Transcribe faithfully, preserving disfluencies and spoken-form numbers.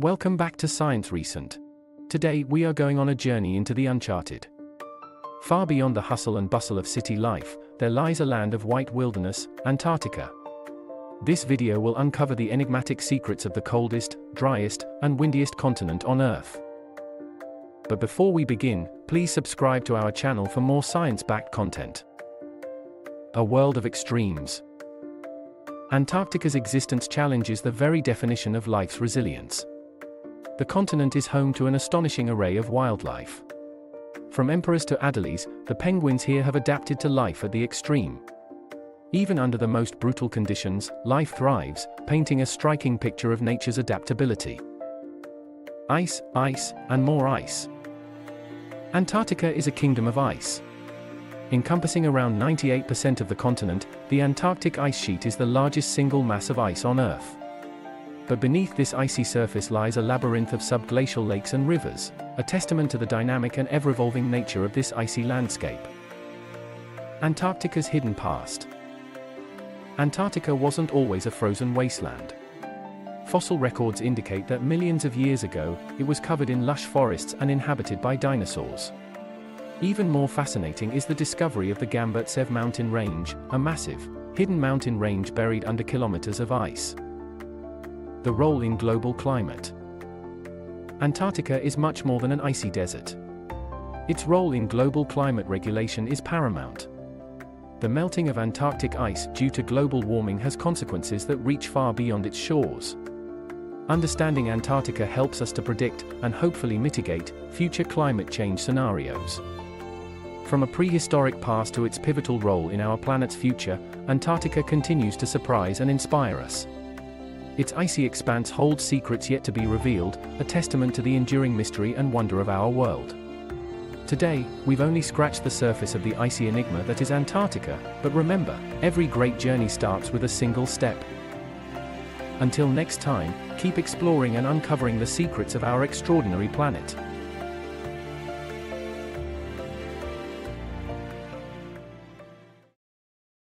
Welcome back to ScienceRecent. Today we are going on a journey into the uncharted. Far beyond the hustle and bustle of city life, there lies a land of white wilderness, Antarctica. This video will uncover the enigmatic secrets of the coldest, driest, and windiest continent on Earth. But before we begin, please subscribe to our channel for more science-backed content. A world of extremes. Antarctica's existence challenges the very definition of life's resilience. The continent is home to an astonishing array of wildlife. From emperors to adelies, the penguins here have adapted to life at the extreme. Even under the most brutal conditions, life thrives, painting a striking picture of nature's adaptability. Ice, ice, and more ice. Antarctica is a kingdom of ice. Encompassing around ninety-eight percent of the continent, the Antarctic ice sheet is the largest single mass of ice on Earth. But beneath this icy surface lies a labyrinth of subglacial lakes and rivers, a testament to the dynamic and ever-evolving nature of this icy landscape. Antarctica's hidden past. Antarctica wasn't always a frozen wasteland. Fossil records indicate that millions of years ago, it was covered in lush forests and inhabited by dinosaurs. Even more fascinating is the discovery of the Gamburtsev mountain range, a massive, hidden mountain range buried under kilometers of ice. The role in global climate. Antarctica is much more than an icy desert. Its role in global climate regulation is paramount. The melting of Antarctic ice due to global warming has consequences that reach far beyond its shores. Understanding Antarctica helps us to predict, and hopefully mitigate, future climate change scenarios. From a prehistoric past to its pivotal role in our planet's future, Antarctica continues to surprise and inspire us. Its icy expanse holds secrets yet to be revealed, a testament to the enduring mystery and wonder of our world. Today, we've only scratched the surface of the icy enigma that is Antarctica, but remember, every great journey starts with a single step. Until next time, keep exploring and uncovering the secrets of our extraordinary planet.